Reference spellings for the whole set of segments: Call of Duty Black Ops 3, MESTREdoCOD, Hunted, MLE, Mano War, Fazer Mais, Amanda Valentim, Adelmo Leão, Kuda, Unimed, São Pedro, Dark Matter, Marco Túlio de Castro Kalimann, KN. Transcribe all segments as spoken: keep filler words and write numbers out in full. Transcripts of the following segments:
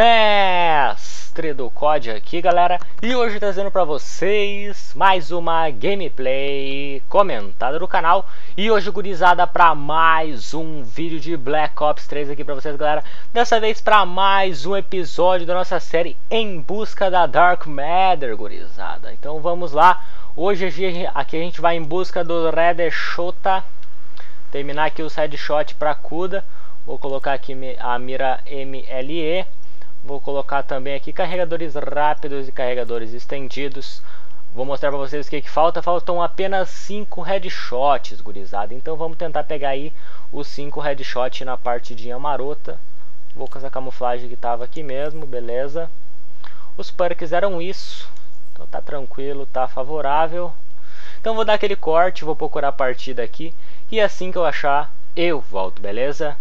Mestre do C O D aqui, galera, e hoje trazendo para vocês mais uma gameplay comentada do canal. E hoje, gurizada, para mais um vídeo de Black Ops três aqui para vocês, galera. Dessa vez para mais um episódio da nossa série Em Busca da Dark Matter, gurizada. Então vamos lá, hoje aqui a gente vai em busca do Redeshota. Terminar aqui o side shot para Kuda. Vou colocar aqui a mira M L E. Vou colocar também aqui carregadores rápidos e carregadores estendidos. Vou mostrar pra vocês o que, que falta. Faltam apenas cinco headshots, gurizada. Então vamos tentar pegar aí os cinco headshots na partidinha marota. Vou com essa camuflagem que tava aqui mesmo, beleza. Os perks eram isso. Então tá tranquilo, tá favorável. Então vou dar aquele corte, vou procurar a partida aqui. E assim que eu achar, eu volto, beleza?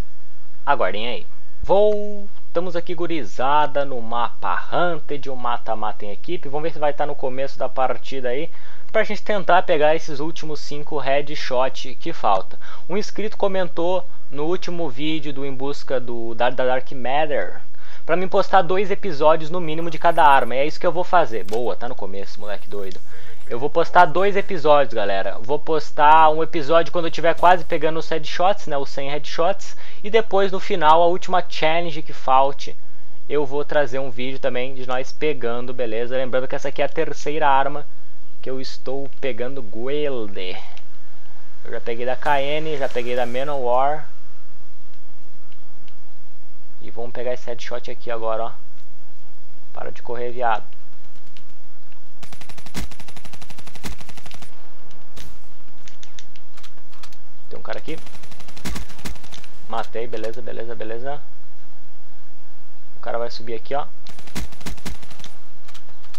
Aguardem aí. Vou... Estamos aqui, gurizada, no mapa Hunted, um mata-mata em equipe. Vamos ver se vai estar no começo da partida aí, pra gente tentar pegar esses últimos cinco headshots que falta. Um inscrito comentou no último vídeo do Em Busca do, da, da Dark Matter, pra mim postar dois episódios no mínimo de cada arma. E é isso que eu vou fazer. Boa, tá no começo, moleque doido. Eu vou postar dois episódios, galera. Vou postar um episódio quando eu tiver quase pegando os headshots, né, os cem headshots. E depois, no final, a última challenge que falte, eu vou trazer um vídeo também de nós pegando, beleza? Lembrando que essa aqui é a terceira arma que eu estou pegando Guelde. Eu já peguei da K N, já peguei da Mano War. E vamos pegar esse headshot aqui agora, ó. Para de correr, viado. Tem um cara aqui. Matei, beleza, beleza, beleza. O cara vai subir aqui, ó.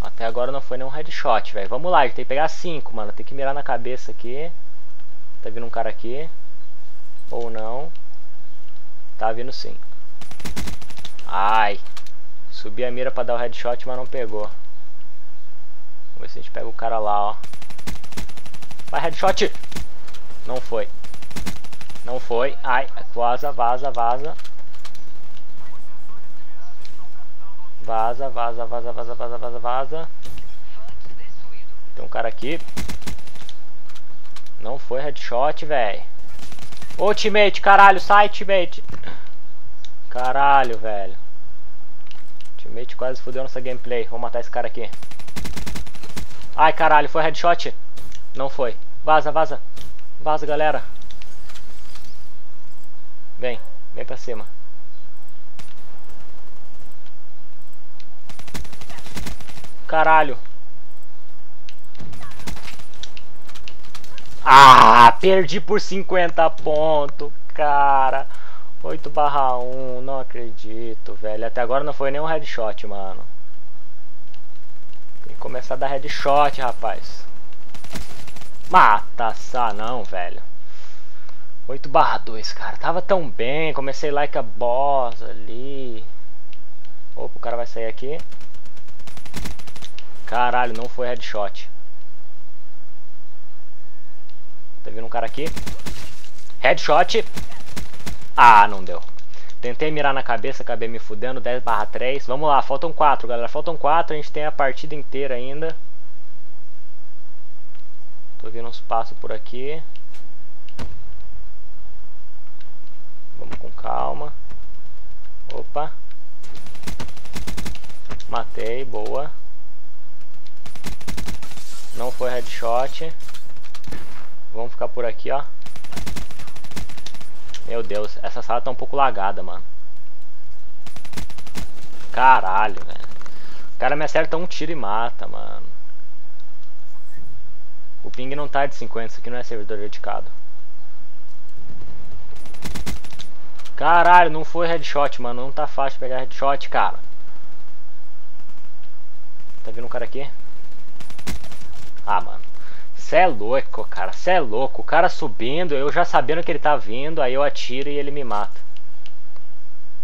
Até agora não foi nenhum headshot, velho. Vamos lá, a gente tem que pegar cinco, mano. Tem que mirar na cabeça aqui. Tá vindo um cara aqui. Ou não. Tá vindo sim. Ai. Subi a mira pra dar o headshot, mas não pegou. Vamos ver se a gente pega o cara lá, ó. Vai, headshot! Não foi. Não foi, ai, vaza, vaza, vaza. Vaza, vaza, vaza, vaza, vaza, vaza, vaza. Tem um cara aqui. Não foi headshot, velho. Ô, teammate, caralho, sai, teammate. Caralho, velho. Teammate quase fodeu nossa gameplay. Vou matar esse cara aqui. Ai, caralho, foi headshot? Não foi. Vaza, vaza. Vaza, galera. Vem, vem pra cima. Caralho. Ah, perdi por cinquenta pontos, cara. oito barra um, não acredito, velho. Até agora não foi nenhum headshot, mano. Tem que começar a dar headshot, rapaz. Mata, sa, não, velho. oito barra dois, cara, tava tão bem, comecei like a boss ali. Opa, o cara vai sair aqui. Caralho, não foi headshot. Tá vindo um cara aqui. Headshot. Ah, não deu. Tentei mirar na cabeça, acabei me fudendo. Dez barra três, vamos lá, faltam quatro, galera. Faltam quatro, a gente tem a partida inteira ainda. Tô vendo uns passos por aqui. Vamos com calma. Opa. Matei, boa. Não foi headshot. Vamos ficar por aqui, ó. Meu Deus, essa sala tá um pouco lagada, mano. Caralho, velho. O cara me acerta um tiro e mata, mano. O ping não tá de cinquenta, isso aqui não é servidor dedicado. Caralho, não foi headshot, mano. Não tá fácil pegar headshot, cara. Tá vindo um cara aqui? Ah, mano. Cê é louco, cara. Cê é louco. O cara subindo, eu já sabendo que ele tá vindo, aí eu atiro e ele me mata.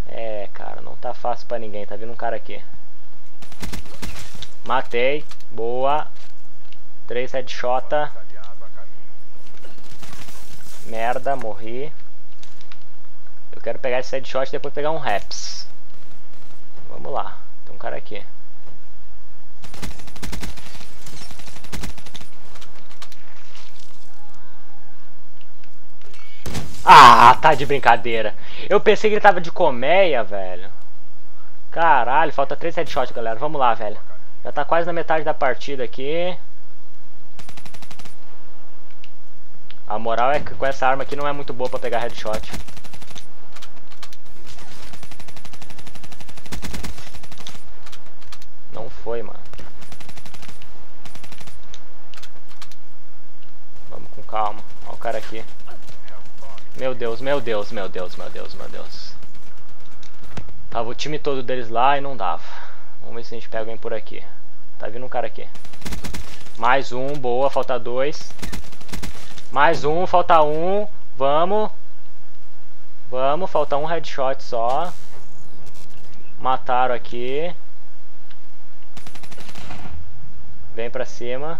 É, cara. Não tá fácil pra ninguém. Tá vindo um cara aqui. Matei. Boa. Três headshot. Merda, morri. Quero pegar esse headshot e depois pegar um raps. Vamos lá, tem um cara aqui. Ah, tá de brincadeira. Eu pensei que ele tava de colmeia, velho. Caralho, falta três headshots, galera. Vamos lá, velho. Já tá quase na metade da partida aqui. A moral é que com essa arma aqui não é muito boa pra pegar headshot. Não foi, mano. Vamos com calma. Olha o cara aqui. Meu Deus, meu Deus, meu Deus, meu Deus, meu Deus. Tava o time todo deles lá e não dava. Vamos ver se a gente pega alguém por aqui. Tá vindo um cara aqui. Mais um, boa, falta dois. Mais um, falta um. Vamos. Vamos, falta um headshot só. Mataram aqui. Vem pra cima.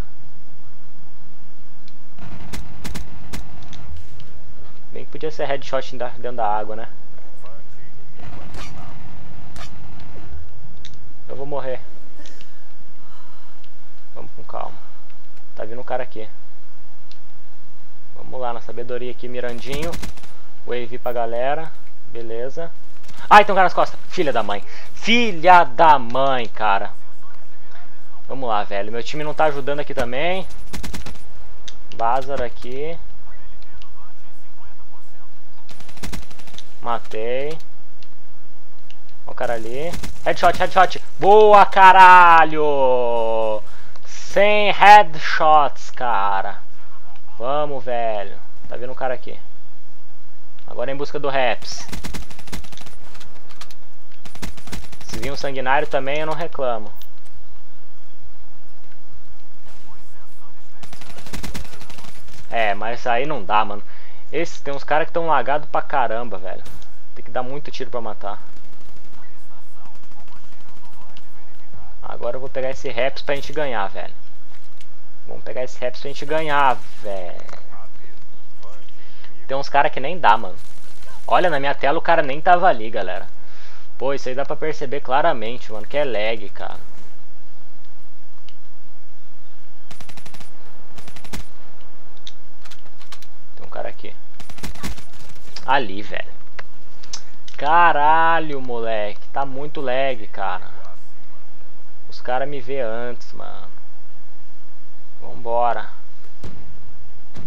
Bem que podia ser headshot dentro da água, né? Eu vou morrer. Vamos com calma. Tá vindo um cara aqui. Vamos lá, na sabedoria aqui, mirandinho. Wave pra galera. Beleza. Ai, tem um cara nas costas. Filha da mãe. Filha da mãe, cara. Vamos lá, velho. Meu time não tá ajudando aqui também. Bazar aqui. Matei. Ó o cara ali. Headshot, headshot. Boa, caralho. Sem headshots, cara. Vamos, velho. Tá vendo um cara aqui. Agora em busca do Raps. Se vir um sanguinário também, eu não reclamo. É, mas aí não dá, mano. Esses, tem uns caras que estão lagados pra caramba, velho. Tem que dar muito tiro pra matar. Agora eu vou pegar esse Raps pra gente ganhar, velho. Vamos pegar esse Raps pra gente ganhar, velho. Tem uns caras que nem dá, mano. Olha, na minha tela o cara nem tava ali, galera. Pô, isso aí dá pra perceber claramente, mano, que é lag, cara. Tem um cara aqui. Ali, velho. Caralho, moleque. Tá muito lag, cara. Os caras me vê antes, mano. Vambora.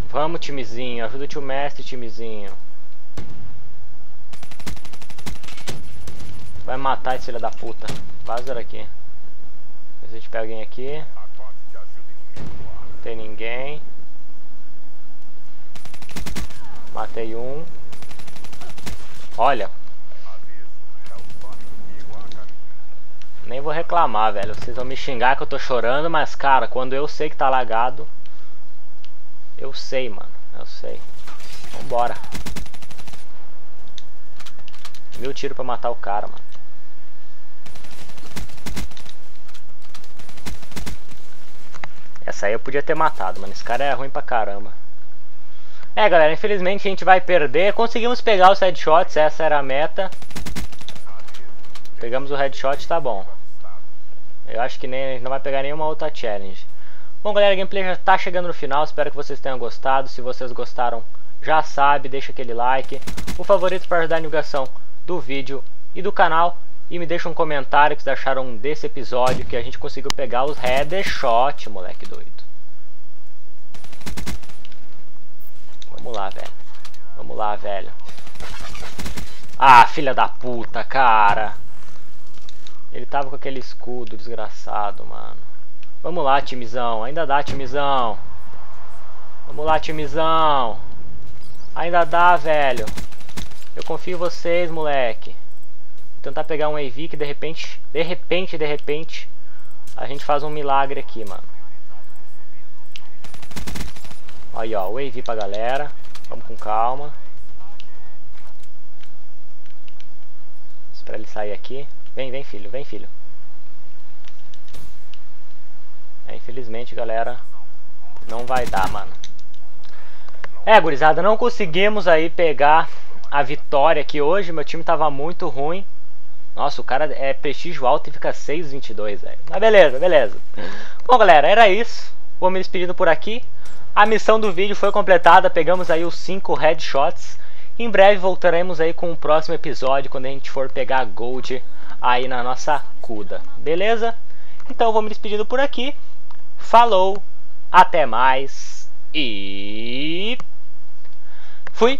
Vamos, timezinho. Ajuda o tio mestre, timezinho. Vai matar esse filho da puta. Vaza daqui. Vê se a gente pega alguém aqui. Não tem ninguém. Matei um. Olha. Nem vou reclamar, velho. Vocês vão me xingar que eu tô chorando, mas, cara, quando eu sei que tá lagado, eu sei, mano. Eu sei. Vambora. Mil tiro pra matar o cara, mano. Essa aí eu podia ter matado, mano. Esse cara é ruim pra caramba. É, galera, infelizmente a gente vai perder. Conseguimos pegar os headshots, essa era a meta. Pegamos o headshot, tá bom. Eu acho que nem, a gente não vai pegar nenhuma outra challenge. Bom, galera, a gameplay já tá chegando no final. Espero que vocês tenham gostado. Se vocês gostaram, já sabe, deixa aquele like, o favorito para ajudar a divulgação do vídeo e do canal. E me deixa um comentário que vocês acharam desse episódio, que a gente conseguiu pegar os headshot, moleque doido. Vamos lá, velho. Vamos lá, velho. Ah, filha da puta, cara. Ele tava com aquele escudo desgraçado, mano. Vamos lá, timezão. Ainda dá, timezão. Vamos lá, timezão. Ainda dá, velho. Eu confio em vocês, moleque. Vou tentar pegar um A V que de repente, de repente, de repente, a gente faz um milagre aqui, mano. Aí, ó, o A V pra galera. Vamos com calma. Espera ele sair aqui. Vem, vem, filho, vem, filho. É, infelizmente, galera, não vai dar, mano. É, gurizada, não conseguimos aí pegar a vitória aqui hoje. Meu time tava muito ruim. Nossa, o cara é prestígio alto e fica seis vírgula vinte e dois, velho. Mas beleza, beleza. Bom, galera, era isso. Vou me despedindo por aqui. A missão do vídeo foi completada. Pegamos aí os cinco headshots. Em breve voltaremos aí com o próximo episódio, quando a gente for pegar Gold aí na nossa Kuda. Beleza? Então vou me despedindo por aqui. Falou, até mais e... fui!